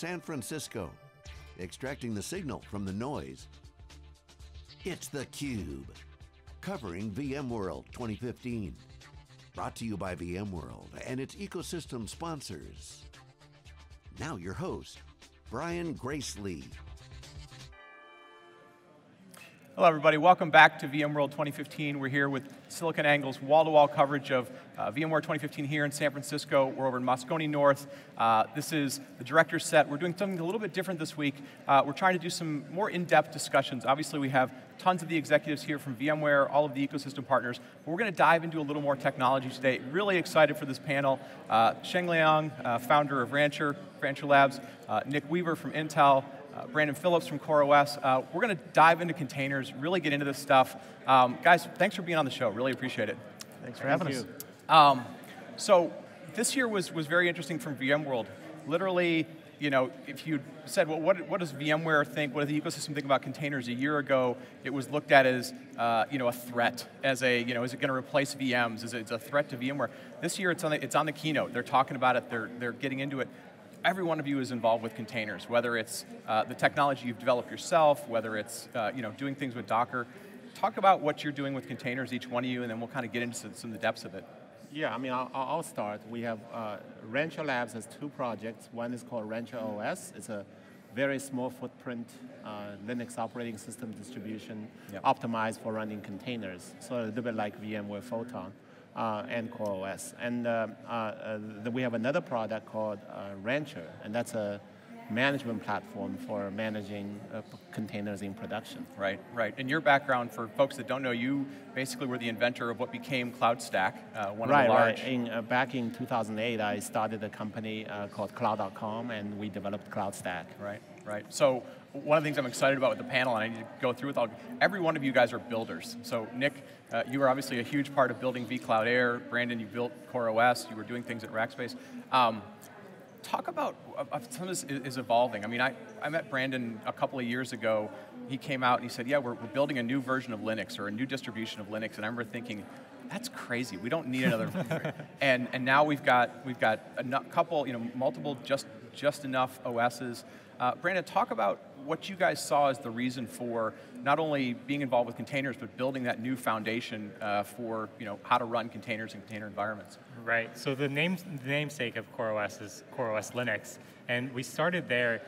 San Francisco, extracting the signal from the noise. It's theCUBE, covering VMworld 2015. Brought to you by VMworld and its ecosystem sponsors. Now your host, Brian Gracely. Hello everybody, welcome back to VMworld 2015. We're here with SiliconANGLE's wall-to-wall coverage of VMware 2015 here in San Francisco. We're over in Moscone North. This is the director's set. We're doing something a little bit different this week. We're trying to do some more in-depth discussions. Obviously we have tons of the executives here from VMware, all of the ecosystem partners. But we're going to dive into a little more technology today. Really excited for this panel. Sheng Liang, founder of Rancher Labs, Nick Weaver from Intel, Brandon Philips from CoreOS. We're going to dive into containers, really get into this stuff. Guys, thanks for being on the show. Really appreciate it. Thanks for having us. So this year was very interesting from VMworld. Literally, you know, if you said, well, what does VMware think, what does the ecosystem think about containers? A year ago, it was looked at as, you know, a threat, as a, you know, is it going to replace VMs? Is it a threat to VMware? This year, it's on the keynote. They're talking about it. They're getting into it. Every one of you is involved with containers, whether it's the technology you've developed yourself, whether it's you know, doing things with Docker. Talk about what you're doing with containers, each one of you, and then we'll kind of get into some of the depths of it. Yeah, I mean, I'll start. We have Rancher Labs has two projects. One is called Rancher OS. It's a very small footprint Linux operating system distribution optimized for running containers, so a little bit like VMware Photon. And CoreOS. And then we have another product called Rancher, and that's a management platform for managing containers in production. Right, right. And your background, for folks that don't know, you basically were the inventor of what became CloudStack, one of the large... Right, back in 2008, I started a company called Cloud.com, and we developed CloudStack. Right, right. So one of the things I'm excited about with the panel, and I need to go through with all, every one of you guys are builders. So Nick, you were obviously a huge part of building vCloud Air. Brandon, you built CoreOS. You were doing things at Rackspace. Talk about some of this is evolving. I mean, I met Brandon a couple of years ago. He came out and he said, yeah, we're building a new version of Linux or a new distribution of Linux. And I remember thinking, that's crazy. We don't need another. and now we've got a couple, you know, multiple just enough OSs. Brandon, talk about what you guys saw as the reason for not only being involved with containers, but building that new foundation for, you know, how to run containers and container environments. Right. So the namesake of CoreOS is CoreOS Linux, and we started there.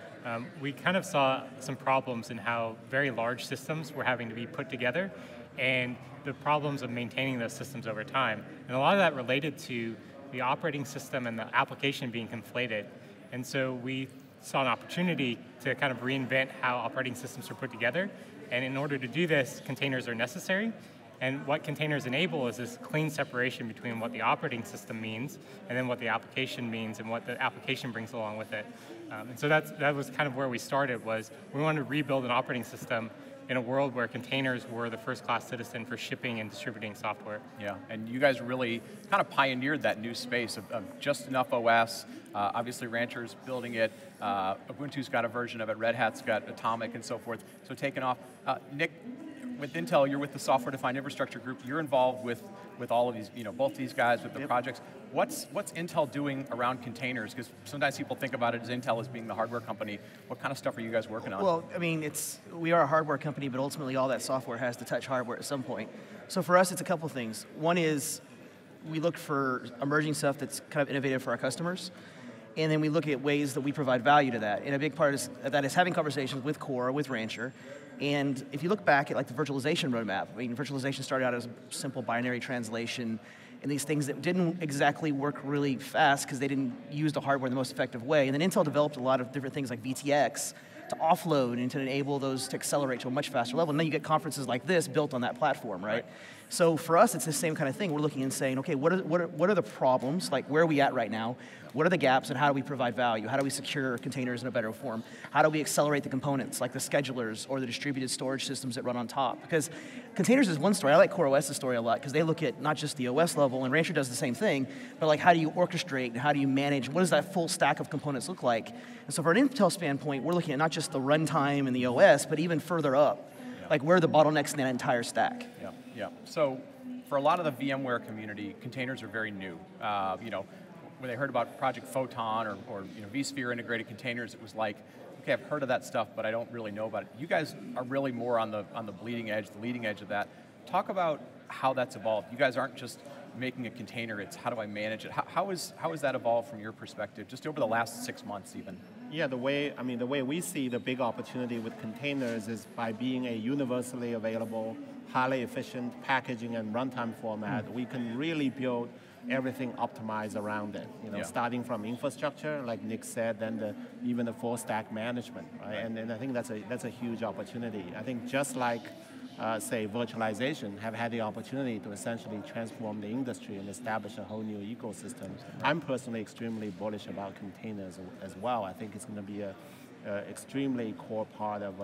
We kind of saw some problems in how very large systems were having to be put together, and the problems of maintaining those systems over time. And a lot of that related to the operating system and the application being conflated, and so we saw an opportunity to kind of reinvent how operating systems are put together. And in order to do this, containers are necessary. And what containers enable is this clean separation between what the operating system means and then what the application means and what the application brings along with it. And so that was kind of where we started, was we wanted to rebuild an operating system in a world where containers were the first-class citizen for shipping and distributing software. Yeah, and you guys really kind of pioneered that new space of just enough OS. Obviously, Rancher's building it. Ubuntu's got a version of it. Red Hat's got Atomic and so forth. So taken off. Nick, with Intel, you're with the Software-Defined Infrastructure Group. You're involved with all of these, you know, both these guys with the projects. What's Intel doing around containers? Because sometimes people think about it as Intel as being the hardware company. What kind of stuff are you guys working on? Well, I mean, we are a hardware company, but ultimately all that software has to touch hardware at some point. So for us, it's a couple of things. One is we look for emerging stuff that's kind of innovative for our customers. And then we look at ways that we provide value to that. And a big part of that is having conversations with Core, with Rancher. And if you look back at like the virtualization roadmap, I mean, virtualization started out as simple binary translation and these things that didn't exactly work really fast because they didn't use the hardware in the most effective way. And then Intel developed a lot of different things like VTX to offload and to enable those to accelerate to a much faster level. And then you get conferences like this built on that platform, right? So for us, it's the same kind of thing. We're looking and saying, okay, what are the problems? Like, where are we at right now? What are the gaps, and how do we provide value? How do we secure containers in a better form? How do we accelerate the components, like the schedulers or the distributed storage systems that run on top? Because containers is one story. I like CoreOS's story a lot, because they look at not just the OS level, and Rancher does the same thing, but like, how do you orchestrate, and how do you manage? What does that full stack of components look like? And so from an Intel standpoint, we're looking at not just the runtime and the OS, but even further up. Yeah. Like, where are the bottlenecks in that entire stack? Yeah. Yeah, so for a lot of the VMware community, containers are very new. You know, when they heard about Project Photon or you know, vSphere integrated containers, it was like, okay, I've heard of that stuff, but I don't really know about it. You guys are really more on the bleeding edge, the leading edge of that. Talk about how that's evolved. You guys aren't just making a container, it's how do I manage it? How is that evolved from your perspective, just over the last 6 months even? Yeah, the way we see the big opportunity with containers is by being a universally available, highly efficient packaging and runtime format. We can really build everything optimized around it. You know, starting from infrastructure, like Nick said, then even the full stack management, right? And I think that's a huge opportunity. I think just like say virtualization have had the opportunity to essentially transform the industry and establish a whole new ecosystem. I'm personally extremely bullish about containers as well. I think it's going to be a extremely core part of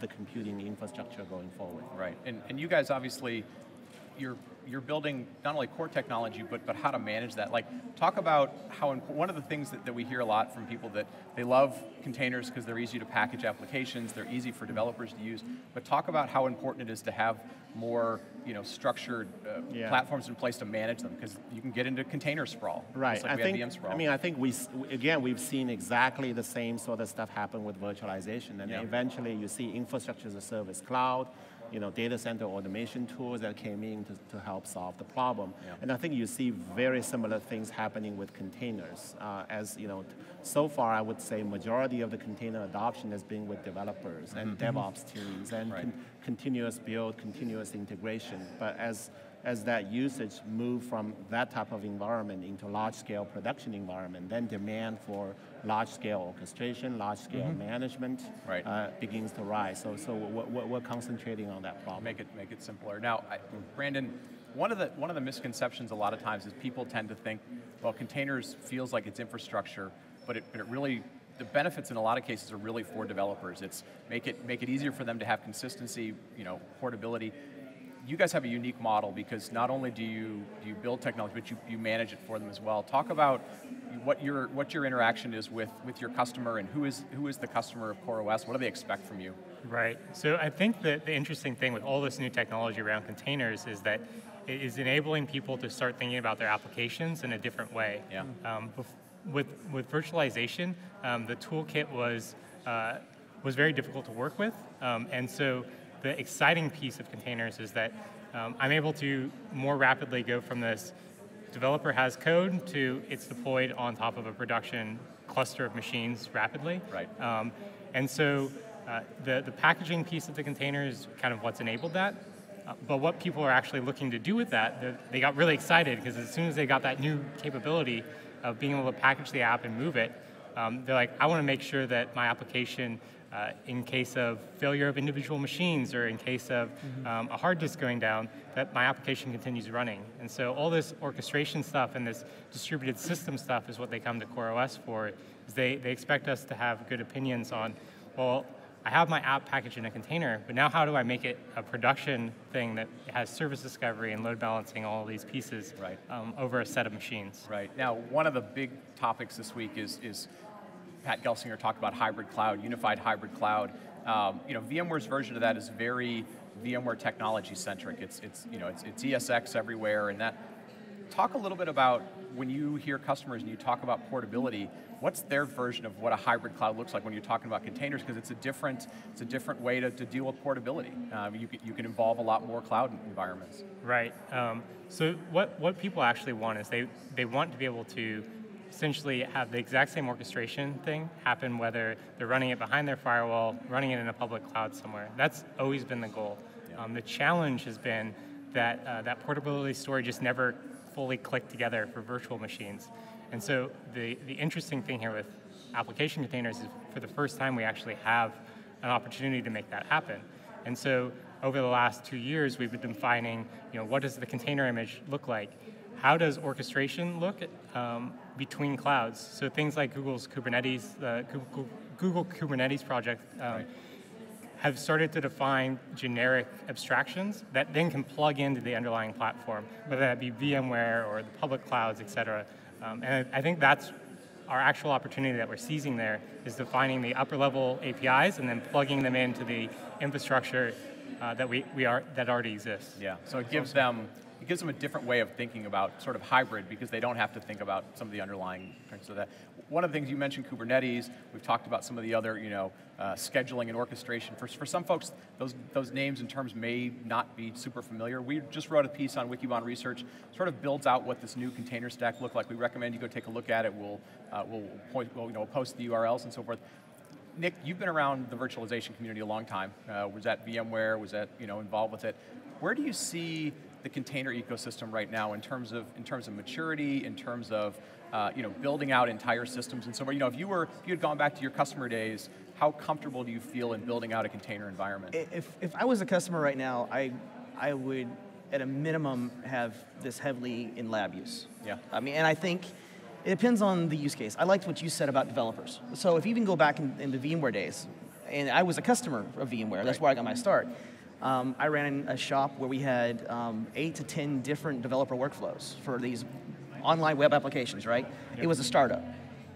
the computing infrastructure going forward. Right, and you guys obviously, you're building not only core technology, but how to manage that. Like, talk about how, one of the things that we hear a lot from people that they love containers because they're easy to package applications, they're easy for developers to use, but talk about how important it is to have more structured platforms in place to manage them, because you can get into container sprawl. Right, like VM sprawl. I mean, I think we've seen exactly the same sort of stuff happen with virtualization, and eventually you see infrastructure as a service cloud, data center automation tools that came in to help solve the problem. And I think you see very similar things happening with containers. As you know, so far I would say majority of the container adoption has been with developers and DevOps teams and continuous build, continuous integration. But as that usage moves from that type of environment into large-scale production environment, then demand for large-scale orchestration, large-scale management begins to rise. So we're concentrating on that problem. Make it simpler. Now, Brandon, one of the misconceptions a lot of times is people tend to think, well, containers feels like it's infrastructure, but it really, the benefits in a lot of cases are really for developers. It's make it easier for them to have consistency, portability. You guys have a unique model because not only do you build technology, but you manage it for them as well. Talk about what your interaction is with your customer and who is the customer of CoreOS, what do they expect from you? Right, so I think that the interesting thing with all this new technology around containers is that it is enabling people to start thinking about their applications in a different way. Yeah. With virtualization, the toolkit was very difficult to work with, and so the exciting piece of containers is that I'm able to more rapidly go from this developer has code to it's deployed on top of a production cluster of machines rapidly. Right. And so the packaging piece of the container is kind of what's enabled that. But what people are actually looking to do with that, they got really excited because as soon as they got that new capability of being able to package the app and move it, they're like, I want to make sure that my application in case of failure of individual machines or in case of a hard disk going down, that my application continues running. And so all this orchestration stuff and this distributed system stuff is what they come to CoreOS for. Is they expect us to have good opinions on, well, I have my app packaged in a container, but now how do I make it a production thing that has service discovery and load balancing all these pieces over a set of machines? Right. Now, one of the big topics this week is Pat Gelsinger talked about hybrid cloud, unified hybrid cloud. VMware's version of that is very VMware technology centric. It's ESX everywhere, and that. Talk a little bit about when you hear customers and you talk about portability. What's their version of what a hybrid cloud looks like when you're talking about containers? Because it's a different way to deal with portability. You can involve a lot more cloud environments. Right. So what people actually want is they want to be able to essentially have the exact same orchestration thing happen whether they're running it behind their firewall, running it in a public cloud somewhere. That's always been the goal. Yeah. The challenge has been that that portability story just never fully clicked together for virtual machines. And so the interesting thing here with application containers is for the first time we actually have an opportunity to make that happen. And so over the last 2 years we've been defining what does the container image look like? How does orchestration look between clouds? So things like Google's Kubernetes, Google Kubernetes project have started to define generic abstractions that then can plug into the underlying platform, whether that be VMware or the public clouds, et cetera. And I think that's our actual opportunity that we're seizing there is defining the upper level APIs and then plugging them into the infrastructure that already exists. Yeah, so it gives them it gives them a different way of thinking about sort of hybrid, because they don't have to think about some of the underlying terms of that. One of the things you mentioned, Kubernetes, we've talked about some of the other, scheduling and orchestration. For some folks, those names and terms may not be super familiar. We just wrote a piece on Wikibon Research, sort of builds out what this new container stack looked like. We recommend you go take a look at it. We'll post the URLs and so forth. Nick, you've been around the virtualization community a long time. Was at VMware, was at, involved with it. Where do you see the container ecosystem right now in terms of maturity, in terms of building out entire systems and so on? If you had gone back to your customer days, how comfortable do you feel in building out a container environment? If I was a customer right now, I would, at a minimum, have this heavily in lab use. Yeah. And I think it depends on the use case. I liked what you said about developers. So if you even go back in the VMware days, and I was a customer of VMware, that's where I got my start. I ran a shop where we had 8 to 10 different developer workflows for these online web applications, right? Yep. It was a startup.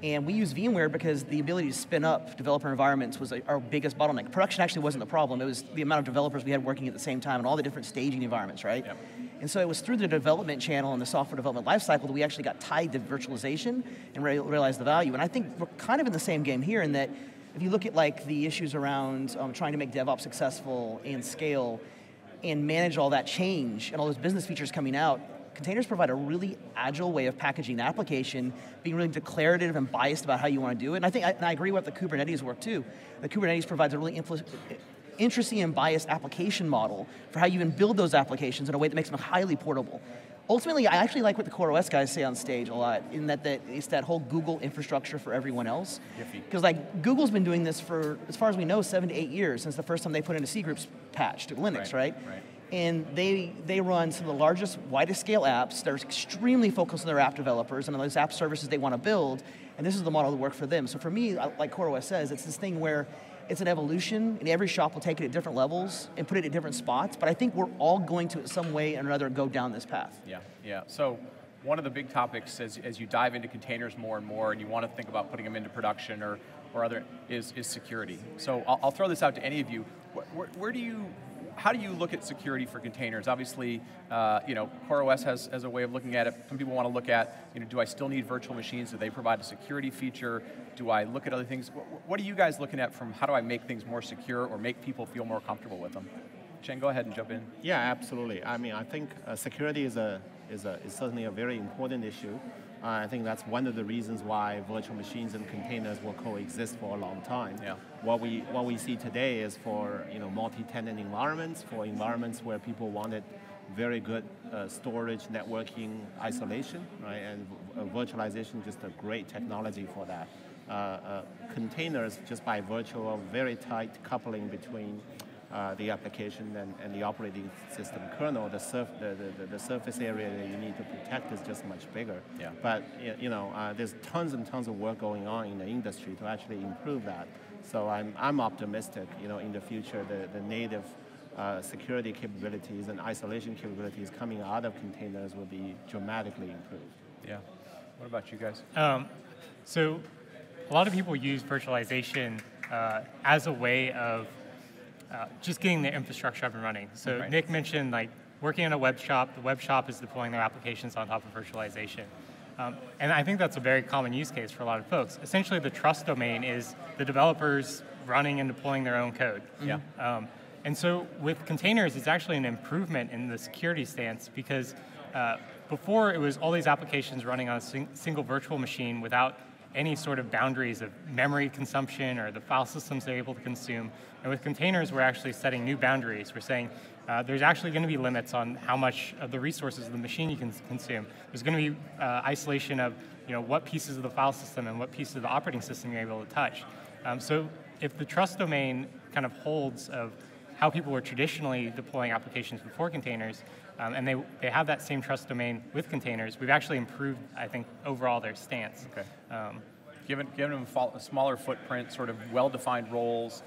And we used VMware because the ability to spin up developer environments was our biggest bottleneck. Production actually wasn't the problem, it was the amount of developers we had working at the same time and all the different staging environments, right? Yep. And so it was through the development channel and the software development lifecycle that we actually got tied to virtualization and realized the value. And I think we're kind of in the same game here in that if you look at the issues around trying to make DevOps successful and scale and manage all that change and all those business features coming out, containers provide a really agile way of packaging the application, being really declarative and biased about how you want to do it. And I think, and I agree with the Kubernetes work too. The Kubernetes provides a really interesting and biased application model for how you even build those applications in a way that makes them highly portable. Ultimately, I actually like what the CoreOS guys say on stage a lot, in that it's that whole Google infrastructure for everyone else. Because Google's been doing this for, as far as we know, 7 to 8 years since the first time they put in a C Groups patch to Linux, right? And they run some of the largest, widest scale apps. They're extremely focused on their app developers and on those app services they want to build, and this is the model that worked for them. So for me, like CoreOS says, it's this thing where it's an evolution, and every shop will take it at different levels and put it at different spots, but I think we're all going to, in some way or another, go down this path. Yeah. So one of the big topics as you dive into containers more and more, and you want to think about putting them into production or other, is security. So I'll throw this out to any of you. How do you look at security for containers? Obviously, CoreOS has a way of looking at it. Some people want to look at, do I still need virtual machines? Do they provide a security feature? Do I look at other things? What are you guys looking at from how do I make things more secure or make people feel more comfortable with them? Sheng, go ahead and jump in. Yeah, absolutely. I think security is certainly a very important issue. I think that's one of the reasons why virtual machines and containers will coexist for a long time. Yeah. What we see today is for multi-tenant environments, for environments where people wanted very good storage, networking, isolation, right? And virtualization just a great technology for that. Containers, just by virtue of very tight coupling between the application and the operating system kernel, the surface area that you need to protect is just much bigger. Yeah. But there's tons and tons of work going on in the industry to actually improve that. So I'm optimistic. In the future, the native security capabilities and isolation capabilities coming out of containers will be dramatically improved. Yeah. What about you guys? So a lot of people use virtualization as a way of just getting the infrastructure up and running. So Nick mentioned working in a web shop, the web shop is deploying their applications on top of virtualization. And I think that's a very common use case for a lot of folks. Essentially the trust domain is the developers running and deploying their own code. Yeah. And so with containers, it's actually an improvement in the security stance because before it was all these applications running on a single virtual machine without any sort of boundaries of memory consumption or the file systems they're able to consume. And with containers, we're actually setting new boundaries. We're saying there's actually going to be limits on how much of the resources of the machine you can consume. There's going to be isolation of what pieces of the file system and what pieces of the operating system you're able to touch. So if the trust domain kind of holds of how people were traditionally deploying applications before containers, and they have that same trust domain with containers, we've actually improved, I think, overall their stance. Okay. Given them a smaller footprint, sort of well-defined roles,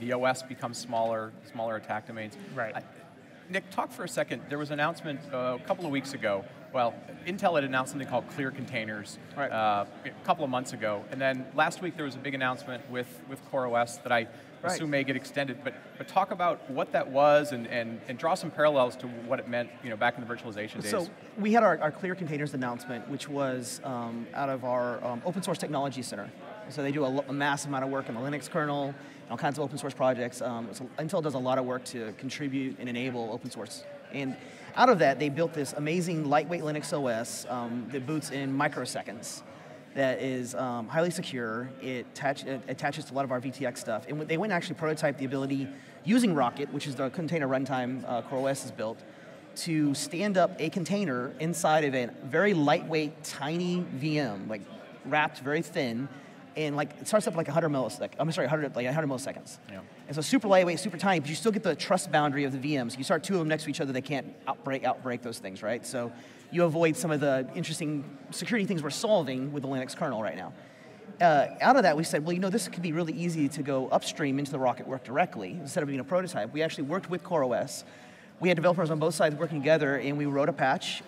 the OS becomes smaller attack domains. Right. Nick, talk for a second. There was an announcement a couple of weeks ago Well, Intel had announced something called Clear Containers a couple of months ago, and then last week there was a big announcement with CoreOS that I assume may get extended, but talk about what that was and draw some parallels to what it meant back in the virtualization days. So we had our Clear Containers announcement, which was out of our Open Source Technology Center. So they do a massive amount of work on the Linux kernel, and all kinds of open source projects. So Intel does a lot of work to contribute and enable open source. And out of that, they built this amazing lightweight Linux OS that boots in microseconds, that is highly secure. It attaches to a lot of our VTX stuff. And they went and actually prototyped the ability, using Rocket, which is the container runtime CoreOS has built, to stand up a container inside of a very lightweight, tiny VM, like wrapped very thin, and it starts up like 100 milliseconds. I'm sorry, 100 milliseconds. Yeah. And so super lightweight, super tiny, but you still get the trust boundary of the VMs. You start two of them next to each other, they can't outbreak those things, right? So you avoid some of the interesting security things we're solving with the Linux kernel right now. Out of that, we said, well, this could be really easy to go upstream into the Rocket work directly, instead of being a prototype. We actually worked with CoreOS. We had developers on both sides working together, and we wrote a patch,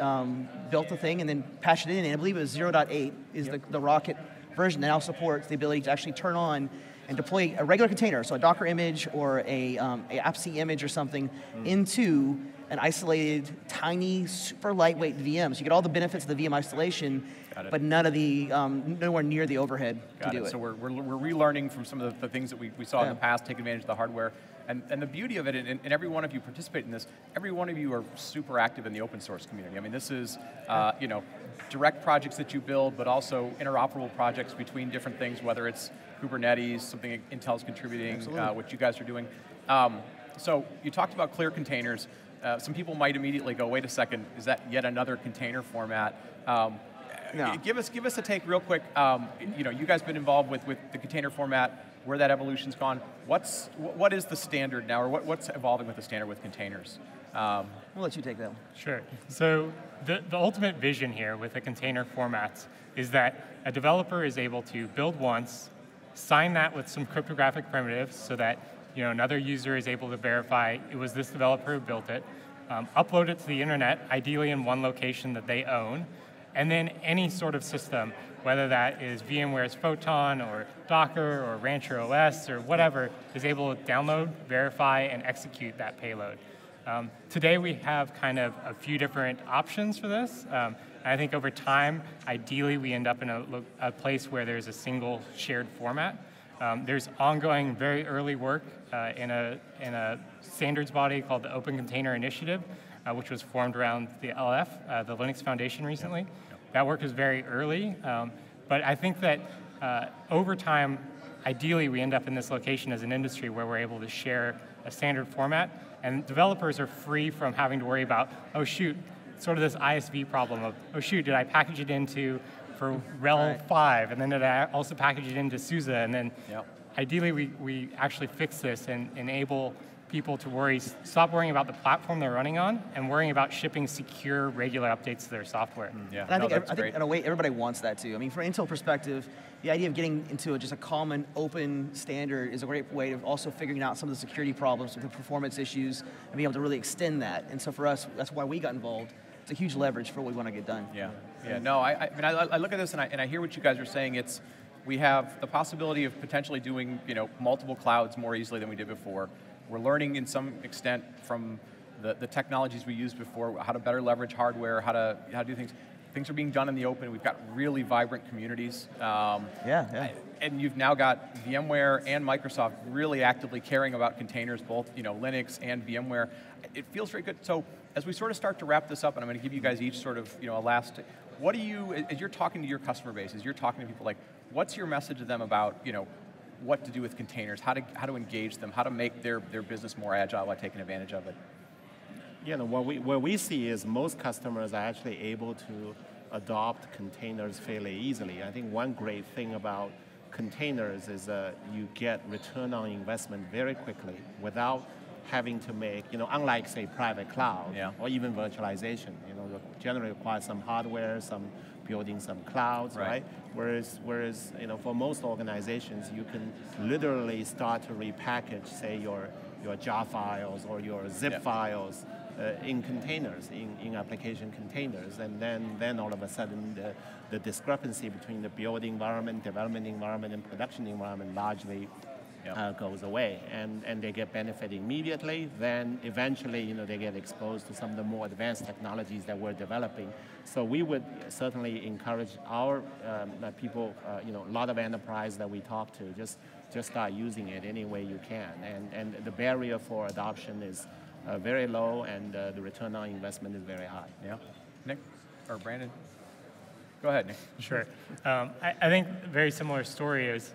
built the thing, and then patched it in, and I believe it was 0.8 is the Rocket version that now supports the ability to actually turn on and deploy a regular container, so a Docker image or a AppC image or something, into an isolated, tiny, super lightweight VM. So you get all the benefits of the VM isolation, but none of the, nowhere near the overhead to do it. So we're relearning from some of the things that we saw in the past, taking advantage of the hardware. And the beauty of it, and every one of you participate in this, every one of you are super active in the open source community. I mean, this is, direct projects that you build, but also interoperable projects between different things, whether it's Kubernetes, something Intel's contributing, what you guys are doing. So you talked about Clear Containers. Some people might immediately go, wait a second, is that yet another container format? No. Give us a take real quick. You guys have been involved with the container format, where that evolution's gone. What is the standard now, or what's evolving with the standard with containers? We'll let you take that one. Sure. So the ultimate vision here with the container formats is that a developer is able to build once, sign that with some cryptographic primitives so that another user is able to verify it was this developer who built it, upload it to the internet, ideally in one location that they own, and then any sort of system, whether that is VMware's Photon or Docker or Rancher OS or whatever, is able to download, verify, and execute that payload. Today we have kind of a few different options for this. I think over time, ideally we end up in a place where there's a single shared format. There's ongoing, very early work in a standards body called the Open Container Initiative, which was formed around the LF, the Linux Foundation recently. That work was very early, but I think that over time, ideally we end up in this location as an industry where we're able to share a standard format, and developers are free from having to worry about, oh shoot, sort of this ISV problem of, oh shoot, did I package it into for RHEL 5, and then did I also package it into SUSE, and then ideally we actually fix this and enable people to stop worrying about the platform they're running on and worrying about shipping secure, regular updates to their software. Yeah, and I think in a way, everybody wants that too. I mean, from an Intel perspective, the idea of getting into just a common, open standard is a great way of also figuring out some of the security problems, the performance issues, and being able to really extend that. And so for us, that's why we got involved. It's a huge leverage for what we want to get done. Yeah, I mean, I look at this and I hear what you guys are saying. We have the possibility of potentially doing multiple clouds more easily than we did before. We're learning in some extent from the technologies we used before, how to better leverage hardware, how to do things. Things are being done in the open. We've got really vibrant communities. And you've now got VMware and Microsoft really actively caring about containers, both Linux and VMware. It feels very good. So as we sort of start to wrap this up, and I'm going to give you guys each sort of a last, what do you, as you're talking to your customer base, as you're talking to people, like, what's your message to them about what to do with containers, how to engage them, how to make their business more agile by taking advantage of it? Yeah, what we see is most customers are actually able to adopt containers fairly easily. I think one great thing about containers is that you get return on investment very quickly without having to make, unlike say private cloud or even virtualization, generally requires some hardware, building some clouds, right? Whereas for most organizations, you can literally start to repackage, say, your jar files or your zip files in containers, in application containers, and then all of a sudden the discrepancy between the build environment, development environment, and production environment largely goes away, and they get benefit immediately. Then eventually, they get exposed to some of the more advanced technologies that we're developing. So we would certainly encourage our people, a lot of enterprise that we talk to, just start using it any way you can. And the barrier for adoption is very low, and the return on investment is very high. Yeah, Nick or Brandon, go ahead, Nick. Sure. I think a very similar story is.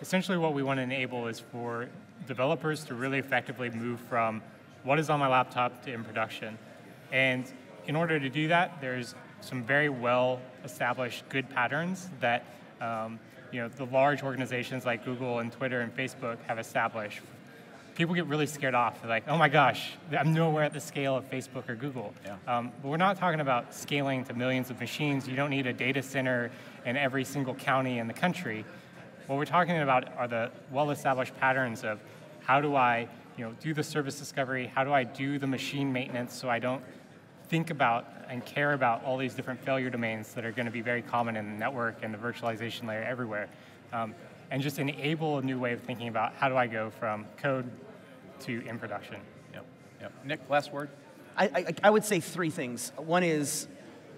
Essentially what we want to enable is for developers to really effectively move from what is on my laptop to in production. And in order to do that, there's some very well-established good patterns that the large organizations like Google and Twitter and Facebook have established. People get really scared off. They're like, oh my gosh, I'm nowhere at the scale of Facebook or Google. Yeah. But we're not talking about scaling to millions of machines. You don't need a data center in every single county in the country. What we're talking about are the well-established patterns of how do I do the service discovery, how do I do the machine maintenance so I don't think about and care about all these different failure domains that are going to be very common in the network and the virtualization layer everywhere. And just enable a new way of thinking about how do I go from code to in production. Yep. Yep. Nick, last word? I would say three things. One is,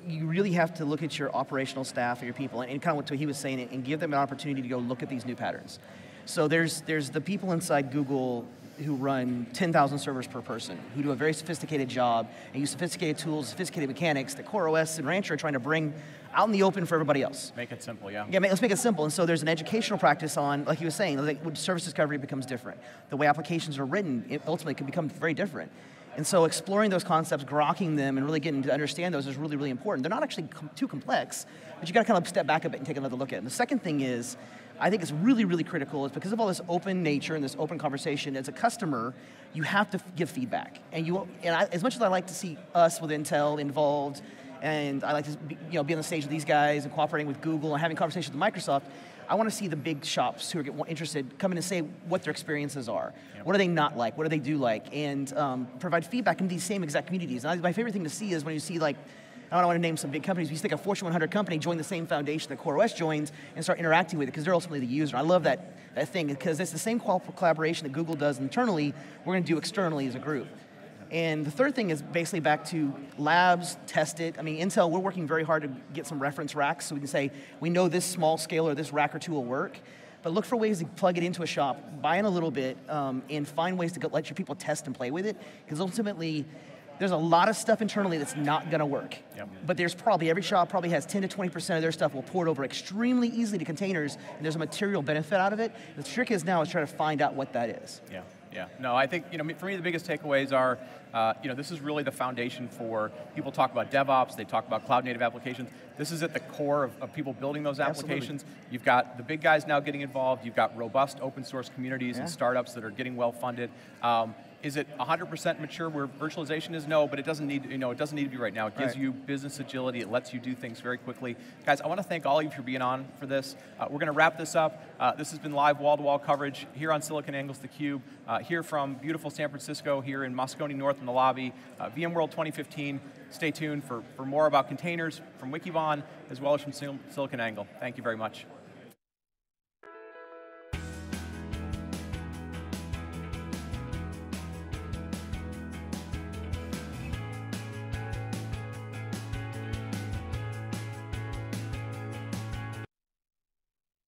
you really have to look at your operational staff and your people, and kind of what he was saying, and give them an opportunity to go look at these new patterns. So there's the people inside Google who run 10,000 servers per person, who do a very sophisticated job, and use sophisticated tools, sophisticated mechanics that CoreOS and Rancher are trying to bring out in the open for everybody else. Make it simple, yeah. Yeah, let's make it simple. And so there's an educational practice on, like he was saying, like service discovery becomes different. The way applications are written, it ultimately can become very different. And so exploring those concepts, grokking them, and really getting to understand those is really, really important. They're not actually too complex, but you got to kind of step back a bit and take another look at them. The second thing is, I think it's really, really critical, is because of all this open nature and this open conversation, as a customer, you have to give feedback. And as much as I like to see us with Intel involved, and I like to be on the stage with these guys and cooperating with Google and having conversations with Microsoft, I want to see the big shops who are interested come in and say what their experiences are. Yep. What are they not like? What do they do like? And provide feedback in these same exact communities. And my favorite thing to see is when you see, like, I don't want to name some big companies, but you see like a Fortune 100 company join the same foundation that CoreOS joins and start interacting with it because they're ultimately the user. I love that thing because it's the same collaboration that Google does internally, we're going to do externally as a group. And the third thing is basically back to labs, test it. I mean, Intel, we're working very hard to get some reference racks so we can say, we know this small scale or this rack or two will work. But look for ways to plug it into a shop, buy in a little bit, and find ways to let your people test and play with it. Because ultimately, there's a lot of stuff internally that's not going to work. Yep. But there's probably, every shop probably has 10 to 20% of their stuff will port over extremely easily to containers, and there's a material benefit out of it. The trick is now is trying to find out what that is. Yeah. Yeah, no, I think, for me the biggest takeaways are, this is really the foundation for, people talk about DevOps, they talk about cloud native applications. This is at the core of people building those applications. Absolutely. You've got the big guys now getting involved, you've got robust open source communities and startups that are getting well funded. Is it 100% mature where virtualization is? No, but it doesn't need, it doesn't need to be right now. It gives you business agility, it lets you do things very quickly. Guys, I want to thank all of you for being on for this. We're going to wrap this up. This has been live wall-to-wall coverage here on SiliconANGLE's theCUBE, here from beautiful San Francisco, here in Moscone North in the lobby, VMworld 2015. Stay tuned for more about containers from Wikibon, as well as from SiliconANGLE. Thank you very much.